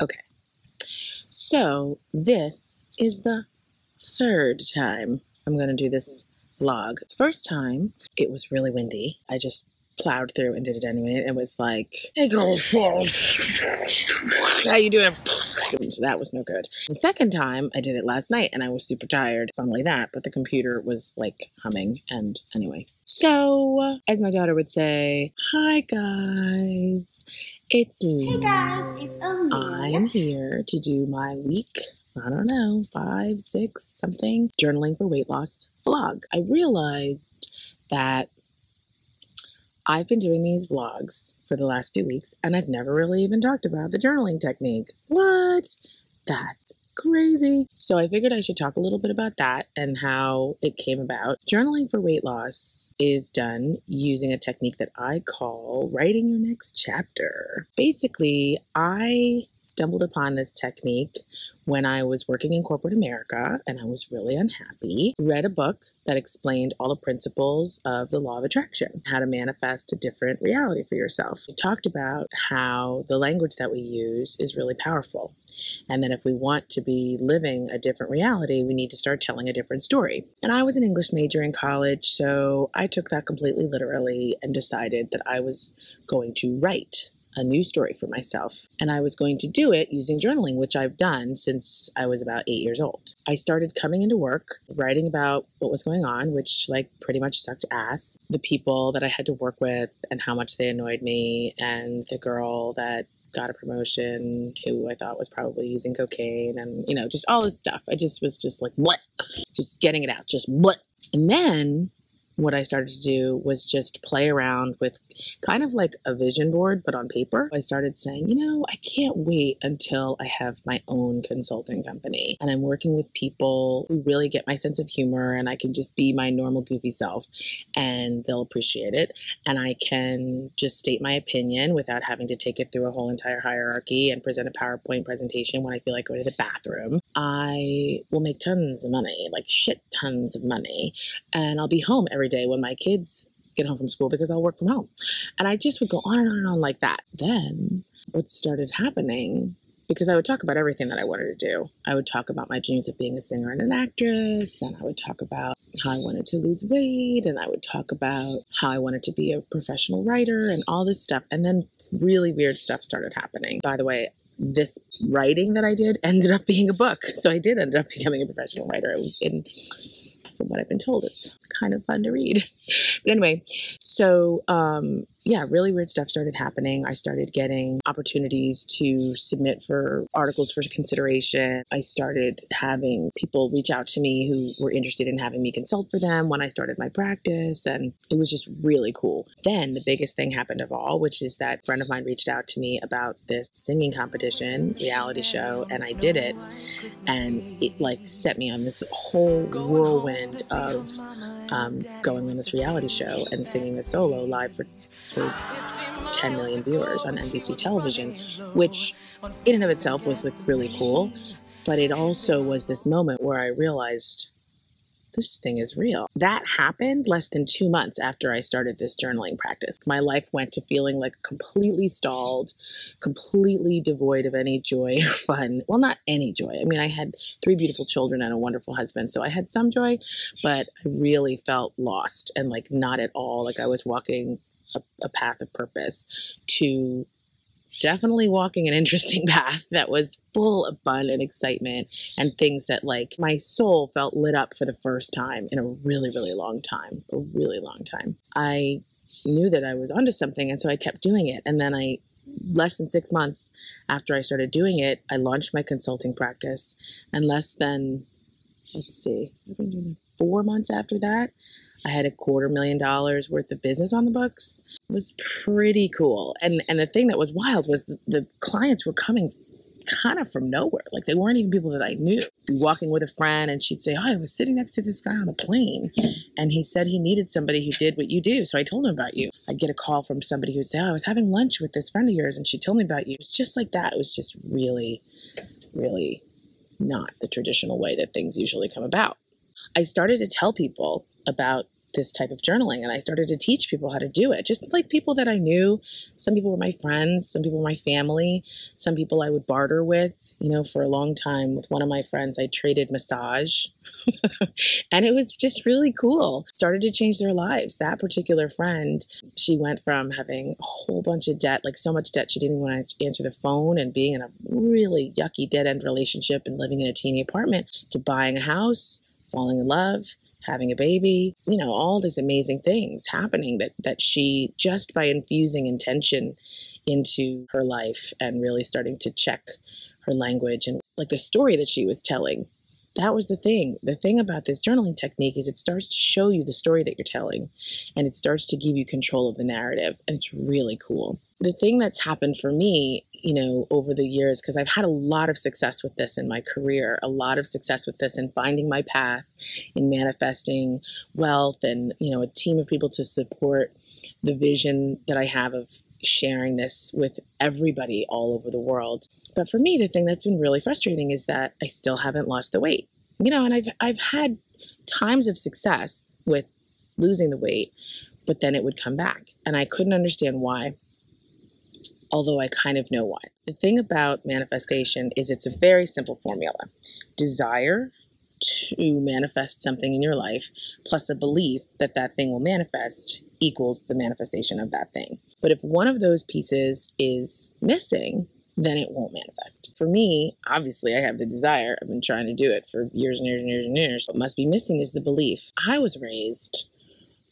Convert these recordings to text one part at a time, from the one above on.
Okay. So this is the third time I'm going to do this vlog. First time, it was really windy. I just plowed through and did it anyway. And it was like, hey girl, how you doing? So that was no good. The second time I did it last night and I was super tired, not only that, but the computer was like humming. And anyway, so as my daughter would say, hi guys, it's Amelia. Hey guys, it's Amelia. I'm here to do my week, I don't know, 5, 6, something, journaling for weight loss vlog. I realized that I've been doing these vlogs for the last few weeks and I've never really even talked about the journaling technique. What? That's crazy. So I figured I should talk a little bit about that and how it came about. Journaling for weight loss is done using a technique that I call writing your next chapter. Basically, I stumbled upon this technique when I was working in corporate America and I was really unhappy. Read a book that explained all the principles of the law of attraction, how to manifest a different reality for yourself. It talked about how the language that we use is really powerful, and that if we want to be living a different reality, we need to start telling a different story. And I was an English major in college, so I took that completely literally and decided that I was going to write a new story for myself. And I was going to do it using journaling, which I've done since I was about 8 years old. I started coming into work, writing about what was going on, which like pretty much sucked ass. The people that I had to work with and how much they annoyed me, and the girl that got a promotion who I thought was probably using cocaine, and you know, just all this stuff. I just was just like, what? Just getting it out, just what? And then what I started to do was just play around with kind of like a vision board, but on paper. I started saying, you know, I can't wait until I have my own consulting company and I'm working with people who really get my sense of humor and I can just be my normal goofy self and they'll appreciate it. And I can just state my opinion without having to take it through a whole entire hierarchy and present a PowerPoint presentation when I feel like going to the bathroom. I will make tons of money, like shit tons of money. And I'll be home every day when my kids get home from school because I'll work from home. And I just would go on and on and on like that. Then what started happening, because I would talk about everything that I wanted to do. I would talk about my dreams of being a singer and an actress, and I would talk about how I wanted to lose weight, and I would talk about how I wanted to be a professional writer and all this stuff. And then really weird stuff started happening. By the way, this writing that I did ended up being a book. So I did end up becoming a professional writer. It was in... from what I've been told, it's kind of fun to read. But anyway, so yeah, really weird stuff started happening. I started getting opportunities to submit for articles for consideration. I started having people reach out to me who were interested in having me consult for them when I started my practice. And it was just really cool. Then the biggest thing happened of all, which is that a friend of mine reached out to me about this singing competition reality show. And I did it. And it like set me on this whole whirlwind of going on this reality show and singing a solo live for 10 million viewers on NBC television, which in and of itself was like really cool. But it also was this moment where I realized this thing is real. That happened less than 2 months after I started this journaling practice. My life went to feeling like completely stalled, completely devoid of any joy or fun. Well, not any joy. I mean, I had 3 beautiful children and a wonderful husband, so I had some joy, but I really felt lost and like not at all. Like I was walking a path of purpose to definitely walking an interesting path that was full of fun and excitement and things that like my soul felt lit up for the first time in a really, really long time, a really long time. I knew that I was onto something, and so I kept doing it. And then I, less than 6 months after I started doing it, I launched my consulting practice. And less than, let's see, 4 months after that, I had $250,000 worth of business on the books. It was pretty cool. And the thing that was wild was the clients were coming kind of from nowhere. Like they weren't even people that I knew. I'd be walking with a friend and she'd say, oh, I was sitting next to this guy on the plane and he said he needed somebody who did what you do. So I told him about you. I'd get a call from somebody who'd say, oh, I was having lunch with this friend of yours and she told me about you. It was just like that. It was just really, really not the traditional way that things usually come about. I started to tell people about this type of journaling. And I started to teach people how to do it, just like people that I knew. Some people were my friends, some people were my family, some people I would barter with. You know, for a long time with one of my friends, I traded massage and it was just really cool. Started to change their lives. That particular friend, she went from having a whole bunch of debt, like so much debt she didn't want to answer the phone, and being in a really yucky dead-end relationship and living in a teeny apartment, to buying a house, falling in love, having a baby, you know, all these amazing things happening that she, just by infusing intention into her life and really starting to check her language and like the story that she was telling. That was the thing. The thing about this journaling technique is it starts to show you the story that you're telling, and it starts to give you control of the narrative. And it's really cool. The thing that's happened for me, you know, over the years, because I've had a lot of success with this in my career, a lot of success with this in finding my path, in manifesting wealth, and, you know, a team of people to support the vision that I have of sharing this with everybody all over the world. But for me, the thing that's been really frustrating is that I still haven't lost the weight, you know, and I've had times of success with losing the weight, but then it would come back and I couldn't understand why, although I kind of know why. The thing about manifestation is it's a very simple formula: desire to manifest something in your life, plus a belief that that thing will manifest, equals the manifestation of that thing. But if one of those pieces is missing, then it won't manifest. For me, obviously, I have the desire. I've been trying to do it for years and years and years and years. What must be missing is the belief. I was raised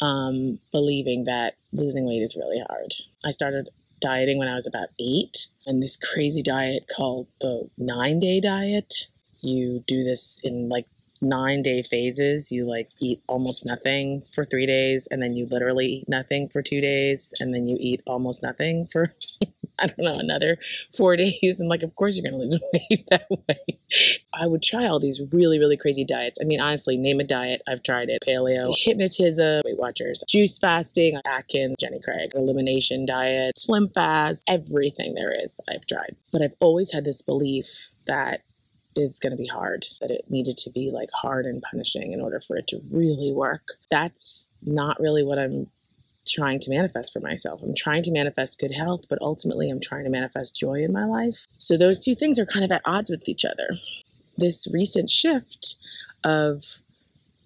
believing that losing weight is really hard. I started dieting when I was about 8, and this crazy diet called the 9-day diet. You do this in like 9-day phases. You like eat almost nothing for 3 days, and then you literally eat nothing for 2 days, and then you eat almost nothing for I don't know, another 4 days. And like, of course you're going to lose weight that way. I would try all these really, really crazy diets. I mean, honestly, name a diet. I've tried it. Paleo, hypnotism, Weight Watchers, juice fasting, Atkins, Jenny Craig, elimination diet, slim fast, everything there is I've tried. But I've always had this belief that is going to be hard, that it needed to be like hard and punishing in order for it to really work. That's not really what I'm trying to manifest for myself. I'm trying to manifest good health, but ultimately I'm trying to manifest joy in my life. So those two things are kind of at odds with each other. This recent shift of,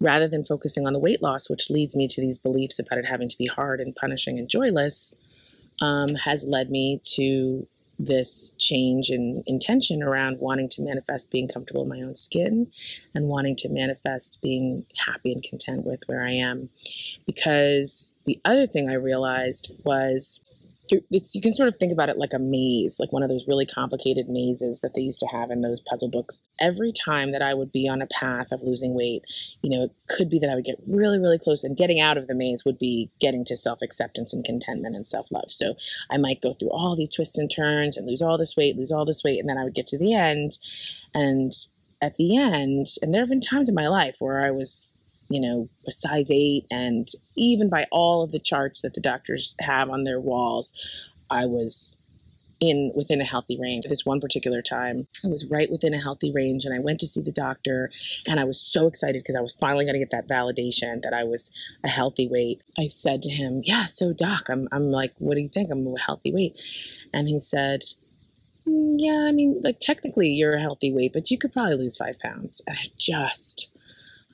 rather than focusing on the weight loss, which leads me to these beliefs about it having to be hard and punishing and joyless, has led me to this change in intention around wanting to manifest being comfortable in my own skin, and wanting to manifest being happy and content with where I am. Because the other thing I realized was, you can sort of think about it like a maze, like one of those really complicated mazes that they used to have in those puzzle books. Every time that I would be on a path of losing weight, you know, it could be that I would get really, really close, and getting out of the maze would be getting to self-acceptance and contentment and self-love. So I might go through all these twists and turns and lose all this weight, and then I would get to the end. And at the end, and there have been times in my life where I was, you know, a size 8, and even by all of the charts that the doctors have on their walls, I was within a healthy range. This one particular time, I was right within a healthy range, and I went to see the doctor, and I was so excited because I was finally going to get that validation that I was a healthy weight. I said to him, "Yeah, so doc, I'm like, what do you think? I'm a healthy weight." And he said, "Yeah, I mean, like technically you're a healthy weight, but you could probably lose 5 pounds." And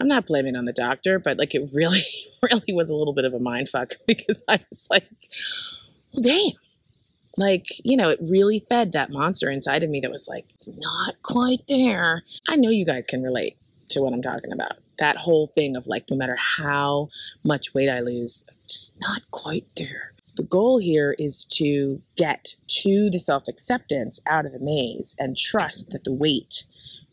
I'm not blaming on the doctor, but like it really, really was a little bit of a mind fuck, because I was like, well, damn. Like, you know, it really fed that monster inside of me that was like, not quite there. I know you guys can relate to what I'm talking about. That whole thing of like, no matter how much weight I lose, I'm just not quite there. The goal here is to get to the self-acceptance out of the maze and trust that the weight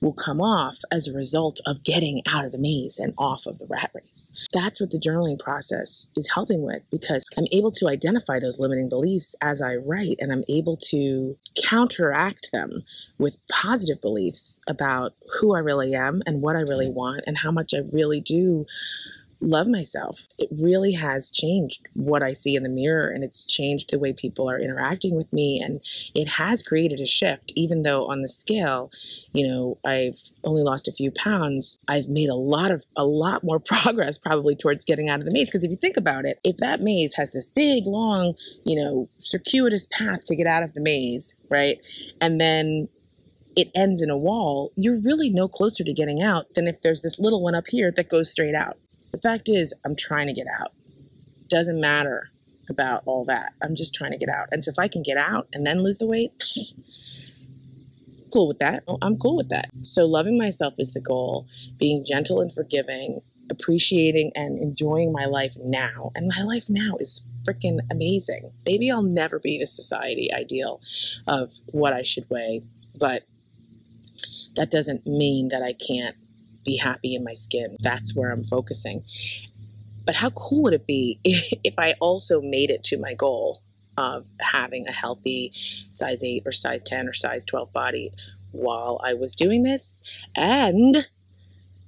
will come off as a result of getting out of the maze and off of the rat race. That's what the journaling process is helping with, because I'm able to identify those limiting beliefs as I write, and I'm able to counteract them with positive beliefs about who I really am and what I really want and how much I really do love myself. It really has changed what I see in the mirror, and it's changed the way people are interacting with me, and it has created a shift. Even though on the scale, you know, I've only lost a few pounds, I've made a lot more progress probably towards getting out of the maze. Because if you think about it, if that maze has this big, long, you know, circuitous path to get out of the maze, right? And then it ends in a wall, you're really no closer to getting out than if there's this little one up here that goes straight out. The fact is, I'm trying to get out. Doesn't matter about all that. I'm just trying to get out. And so if I can get out and then lose the weight, cool with that. I'm cool with that. So loving myself is the goal, being gentle and forgiving, appreciating and enjoying my life now. And my life now is freaking amazing. Maybe I'll never be the society ideal of what I should weigh, but that doesn't mean that I can't be happy in my skin. That's where I'm focusing. But how cool would it be if I also made it to my goal of having a healthy size 8 or size 10 or size 12 body while I was doing this, and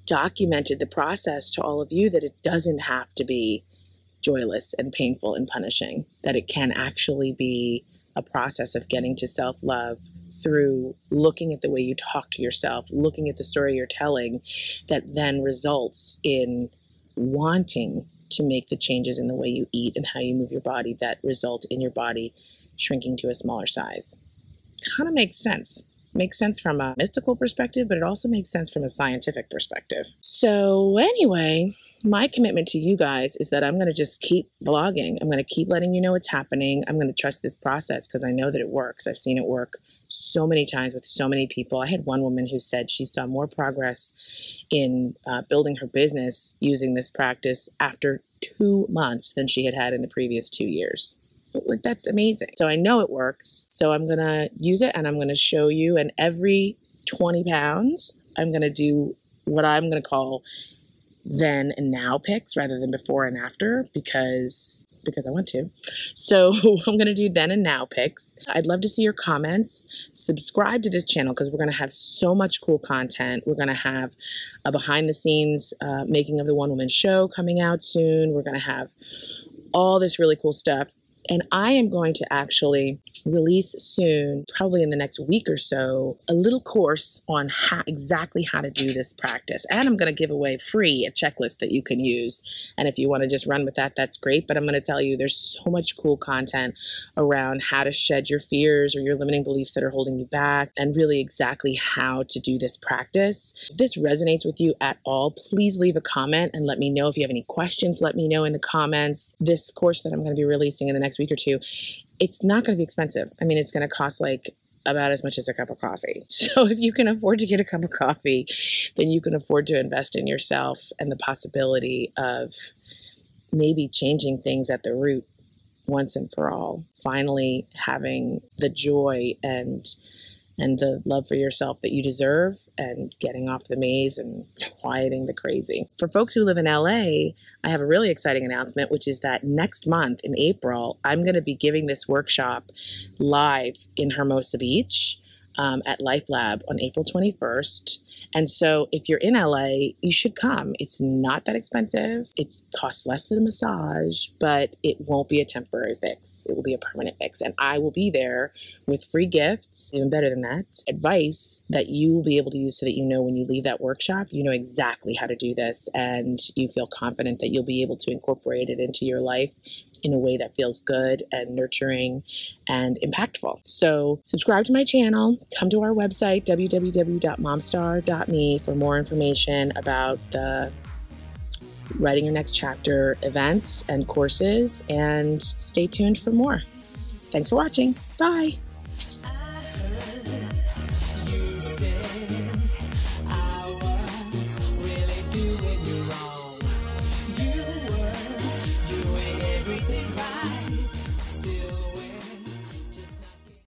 documented the process to all of you that it doesn't have to be joyless and painful and punishing, that it can actually be a process of getting to self-love through looking at the way you talk to yourself, looking at the story you're telling, that then results in wanting to make the changes in the way you eat and how you move your body that result in your body shrinking to a smaller size. Kind of makes sense. Makes sense from a mystical perspective, but it also makes sense from a scientific perspective. So anyway, my commitment to you guys is that I'm going to just keep vlogging. I'm going to keep letting you know what's happening. I'm going to trust this process because I know that it works. I've seen it work so many times with so many people. I had one woman who said she saw more progress in building her business using this practice after 2 months than she had had in the previous 2 years. Like, that's amazing. So I know it works. So I'm going to use it, and I'm going to show you. And every 20 pounds, I'm going to do what I'm going to call then and now pics rather than before and after, because I want to. So I'm going to do then and now pics. I'd love to see your comments. Subscribe to this channel because we're going to have so much cool content. We're going to have a behind the scenes making of the One Woman Show coming out soon. We're going to have all this really cool stuff. And I am going to actually release soon, probably in the next week or so, a little course on exactly how to do this practice. And I'm going to give away free a checklist that you can use. And if you want to just run with that, that's great. But I'm going to tell you, there's so much cool content around how to shed your fears or your limiting beliefs that are holding you back, and really exactly how to do this practice. If this resonates with you at all, please leave a comment and let me know. If you have any questions, let me know in the comments. This course that I'm going to be releasing in the next week or two, it's not going to be expensive. I mean, it's going to cost like about as much as a cup of coffee. So if you can afford to get a cup of coffee, then you can afford to invest in yourself and the possibility of maybe changing things at the root once and for all. Finally having the joy and the love for yourself that you deserve, and getting off the maze and quieting the crazy. For folks who live in LA, I have a really exciting announcement, which is that next month in April, I'm going to be giving this workshop live in Hermosa Beach at Life Lab on April 21st. And so if you're in LA, you should come. It's not that expensive. It costs less than a massage, but it won't be a temporary fix. It will be a permanent fix. And I will be there with free gifts, even better than that, advice that you will be able to use so that you know when you leave that workshop, you know exactly how to do this, and you feel confident that you'll be able to incorporate it into your life in a way that feels good and nurturing and impactful. So subscribe to my channel, come to our website, www.momstar.me, for more information about the Writing Your Next Chapter events and courses, and stay tuned for more. Thanks for watching. Bye. Everything right.